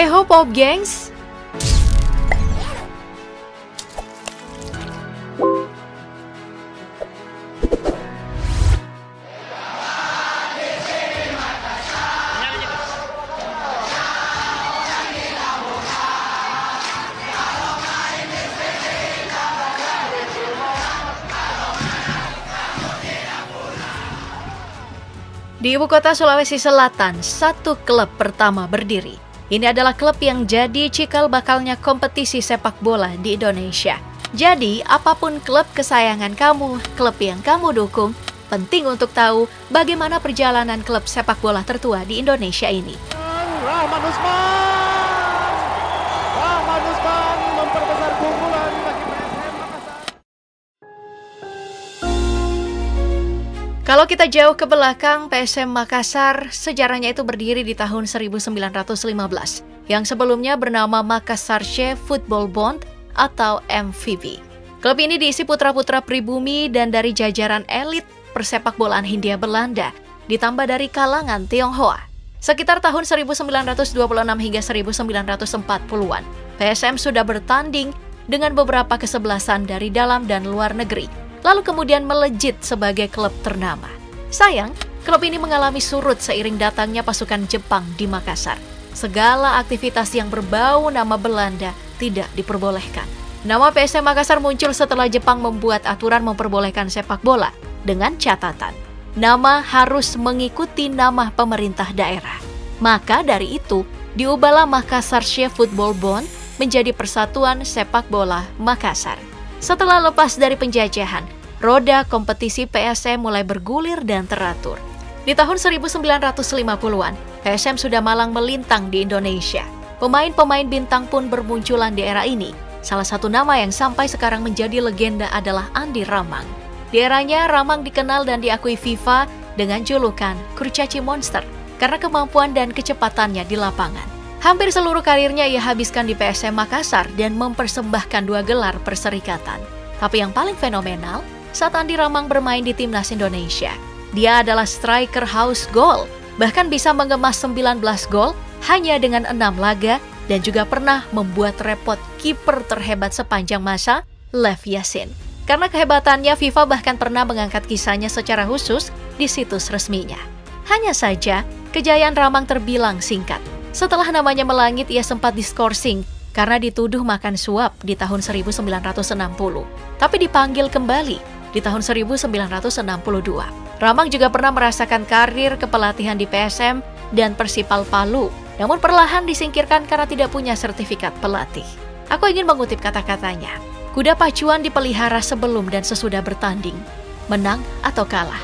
Hey ho pop gengs. Di ibu kota Sulawesi Selatan, satu klub pertama berdiri. Ini adalah klub yang jadi cikal bakalnya kompetisi sepak bola di Indonesia. Jadi, apapun klub kesayangan kamu, klub yang kamu dukung, penting untuk tahu bagaimana perjalanan klub sepak bola tertua di Indonesia ini. Rahman Usman memperbesar kumpulan bagi PSM Makassar. Kalau kita jauh ke belakang, PSM Makassar sejarahnya itu berdiri di tahun 1915 yang sebelumnya bernama Makassarsche Voetbal Bond atau MVV. Klub ini diisi putra-putra pribumi dan dari jajaran elit persepak bolaan Hindia Belanda, ditambah dari kalangan Tionghoa. Sekitar tahun 1926 hingga 1940-an, PSM sudah bertanding dengan beberapa kesebelasan dari dalam dan luar negeri, lalu kemudian melejit sebagai klub ternama. Sayang, klub ini mengalami surut seiring datangnya pasukan Jepang di Makassar. Segala aktivitas yang berbau nama Belanda tidak diperbolehkan. Nama PSM Makassar muncul setelah Jepang membuat aturan memperbolehkan sepak bola dengan catatan nama harus mengikuti nama pemerintah daerah. Maka dari itu, diubahlah Makassarsche Voetbal Bond menjadi Persatuan Sepak Bola Makassar. Setelah lepas dari penjajahan, roda kompetisi PSM mulai bergulir dan teratur. Di tahun 1950-an, PSM sudah malang melintang di Indonesia. Pemain-pemain bintang pun bermunculan di era ini. Salah satu nama yang sampai sekarang menjadi legenda adalah Andi Ramang. Di eranya, Ramang dikenal dan diakui FIFA dengan julukan Kurcaci Monster karena kemampuan dan kecepatannya di lapangan. Hampir seluruh karirnya ia habiskan di PSM Makassar dan mempersembahkan 2 gelar perserikatan. Tapi yang paling fenomenal, saat Andi Ramang bermain di Timnas Indonesia, dia adalah striker house goal, bahkan bisa mengemas 19 gol hanya dengan 6 laga dan juga pernah membuat repot kiper terhebat sepanjang masa, Lev Yasin. Karena kehebatannya, FIFA bahkan pernah mengangkat kisahnya secara khusus di situs resminya. Hanya saja, kejayaan Ramang terbilang singkat. Setelah namanya melangit, ia sempat diskorsing karena dituduh makan suap di tahun 1960. Tapi dipanggil kembali di tahun 1962. Ramang juga pernah merasakan karir kepelatihan di PSM dan Persipal Palu, namun perlahan disingkirkan karena tidak punya sertifikat pelatih. Aku ingin mengutip kata-katanya, kuda pacuan dipelihara sebelum dan sesudah bertanding, menang atau kalah.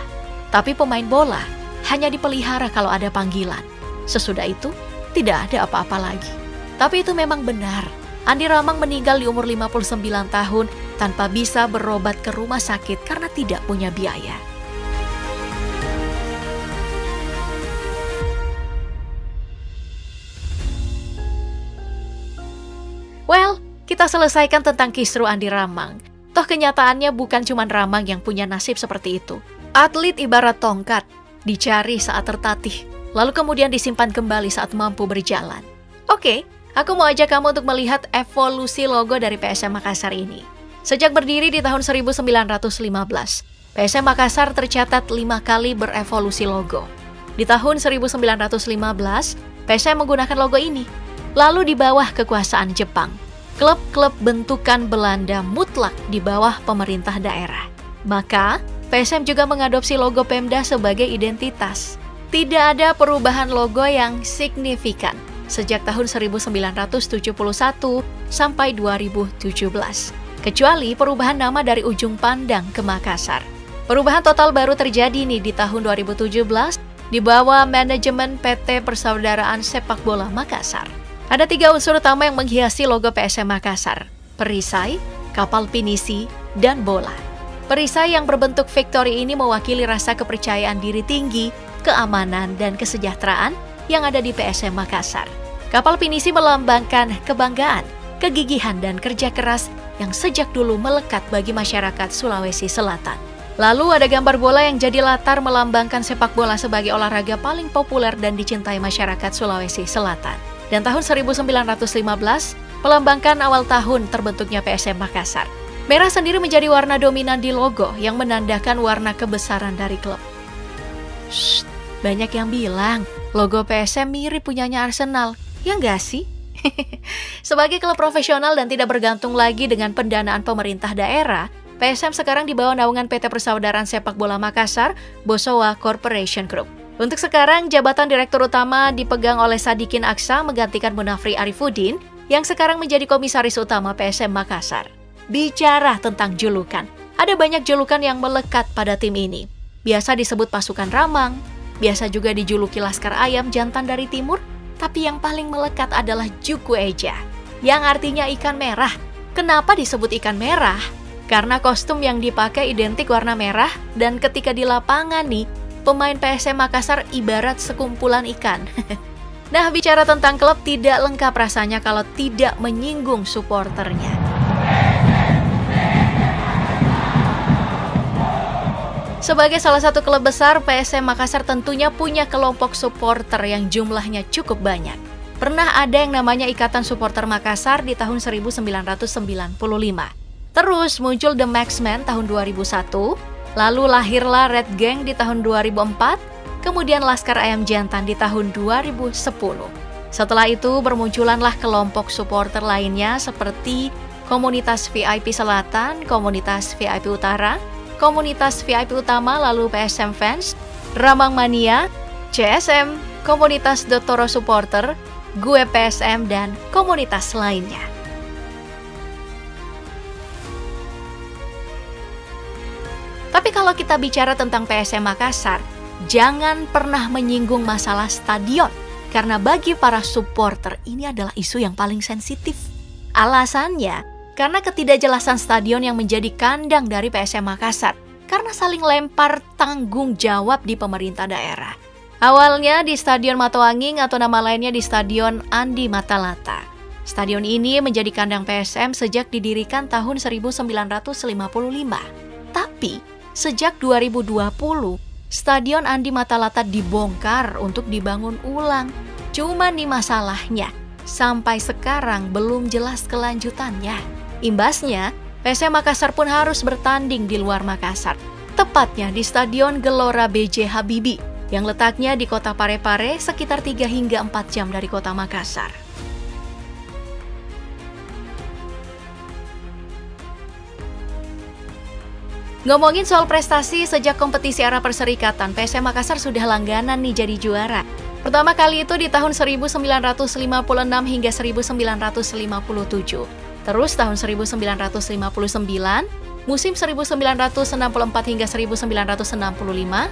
Tapi pemain bola hanya dipelihara kalau ada panggilan. Sesudah itu, tidak ada apa-apa lagi. Tapi itu memang benar. Andi Ramang meninggal di umur 59 tahun tanpa bisa berobat ke rumah sakit karena tidak punya biaya. Well, kita selesaikan tentang kisru Andi Ramang. Toh kenyataannya bukan cuma Ramang yang punya nasib seperti itu. Atlet ibarat tongkat, dicari saat tertatih, lalu kemudian disimpan kembali saat mampu berjalan. Oke, aku mau ajak kamu untuk melihat evolusi logo dari PSM Makassar ini. Sejak berdiri di tahun 1915, PSM Makassar tercatat 5 kali berevolusi logo. Di tahun 1915, PSM menggunakan logo ini. Lalu di bawah kekuasaan Jepang, klub-klub bentukan Belanda mutlak di bawah pemerintah daerah. Maka, PSM juga mengadopsi logo Pemda sebagai identitas. Tidak ada perubahan logo yang signifikan sejak tahun 1971 sampai 2017, kecuali perubahan nama dari Ujung Pandang ke Makassar. Perubahan total baru terjadi nih di tahun 2017 di bawah manajemen PT Persaudaraan Sepak Bola Makassar. Ada 3 unsur utama yang menghiasi logo PSM Makassar: perisai, kapal pinisi, dan bola. Perisai yang berbentuk victory ini mewakili rasa kepercayaan diri tinggi, keamanan, dan kesejahteraan yang ada di PSM Makassar. Kapal pinisi melambangkan kebanggaan, kegigihan, dan kerja keras yang sejak dulu melekat bagi masyarakat Sulawesi Selatan. Lalu ada gambar bola yang jadi latar melambangkan sepak bola sebagai olahraga paling populer dan dicintai masyarakat Sulawesi Selatan. dan tahun 1915 melambangkan awal tahun terbentuknya PSM Makassar. Merah sendiri menjadi warna dominan di logo yang menandakan warna kebesaran dari klub. Shh, banyak yang bilang logo PSM mirip punyanya Arsenal, ya nggak sih? Sebagai klub profesional dan tidak bergantung lagi dengan pendanaan pemerintah daerah, PSM sekarang di bawah naungan PT Persaudaraan Sepak Bola Makassar, Bosowa Corporation Group. Untuk sekarang, jabatan direktur utama dipegang oleh Sadikin Aksa menggantikan Munafri Arifuddin yang sekarang menjadi komisaris utama PSM Makassar. Bicara tentang julukan, ada banyak julukan yang melekat pada tim ini. Biasa disebut pasukan Ramang, biasa juga dijuluki Laskar Ayam Jantan dari Timur, tapi yang paling melekat adalah Juku Eja, yang artinya ikan merah. Kenapa disebut ikan merah? Karena kostum yang dipakai identik warna merah, dan ketika di lapangan nih, pemain PSM Makassar ibarat sekumpulan ikan. Nah, bicara tentang klub tidak lengkap rasanya kalau tidak menyinggung suporternya. Sebagai salah satu klub besar, PSM Makassar tentunya punya kelompok suporter yang jumlahnya cukup banyak. Pernah ada yang namanya Ikatan Suporter Makassar di tahun 1995. Terus muncul The Maxman tahun 2001, lalu lahirlah Red Gang di tahun 2004, kemudian Laskar Ayam Jantan di tahun 2010. Setelah itu bermunculanlah kelompok suporter lainnya seperti Komunitas VIP Selatan, Komunitas VIP Utara, Komunitas VIP Utama, lalu PSM Fans, Ramang Mania, CSM, Komunitas D'Toro Supporter, GUE PSM, dan komunitas lainnya. Tapi kalau kita bicara tentang PSM Makassar, jangan pernah menyinggung masalah stadion. Karena bagi para supporter, ini adalah isu yang paling sensitif. Alasannya, karena ketidakjelasan stadion yang menjadi kandang dari PSM Makassar. Karena saling lempar tanggung jawab di pemerintah daerah. Awalnya di Stadion Mattoanging atau nama lainnya di Stadion Andi Matalata. Stadion ini menjadi kandang PSM sejak didirikan tahun 1955. Tapi, sejak 2020, Stadion Andi Matalata dibongkar untuk dibangun ulang. Cuman nih masalahnya, sampai sekarang belum jelas kelanjutannya. Imbasnya, PSM Makassar pun harus bertanding di luar Makassar. Tepatnya di Stadion Gelora B.J. Habibie, yang letaknya di kota Pare-Pare sekitar 3 hingga 4 jam dari kota Makassar. Ngomongin soal prestasi, sejak kompetisi era perserikatan, PSM Makassar sudah langganan nih jadi juara. Pertama kali itu di tahun 1956 hingga 1957. Terus tahun 1959, musim 1964 hingga 1965, 1965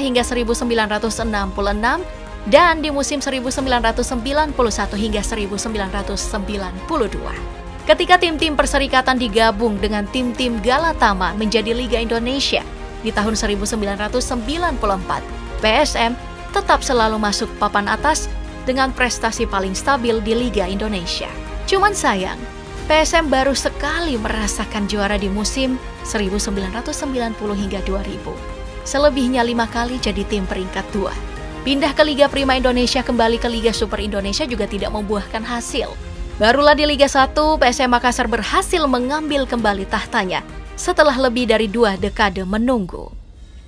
hingga 1966, dan di musim 1991 hingga 1992. Ketika tim-tim perserikatan digabung dengan tim-tim Galatama menjadi Liga Indonesia di tahun 1994, PSM tetap selalu masuk papan atas dengan prestasi paling stabil di Liga Indonesia. Cuman sayang, PSM baru sekali merasakan juara di musim 1990 hingga 2000. Selebihnya 5 kali jadi tim peringkat 2. Pindah ke Liga Prima Indonesia kembali ke Liga Super Indonesia juga tidak membuahkan hasil. Barulah di Liga 1, PSM Makassar berhasil mengambil kembali tahtanya setelah lebih dari 2 dekade menunggu.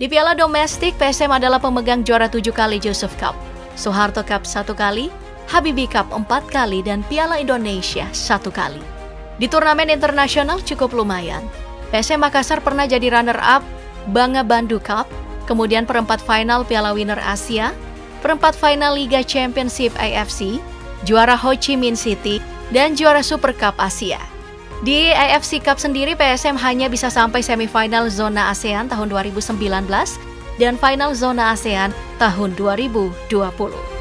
Di piala domestik, PSM adalah pemegang juara 7 kali Joseph Cup, Soeharto Cup 1 kali, Habibie Cup 4 kali, dan Piala Indonesia 1 kali. Di turnamen internasional cukup lumayan. PSM Makassar pernah jadi runner-up Banga Bandu Cup, kemudian perempat final Piala Winner Asia, perempat final Liga Championship AFC, juara Ho Chi Minh City, dan juara Super Cup Asia. Di AFC Cup sendiri, PSM hanya bisa sampai semifinal zona ASEAN tahun 2019 dan final zona ASEAN tahun 2020.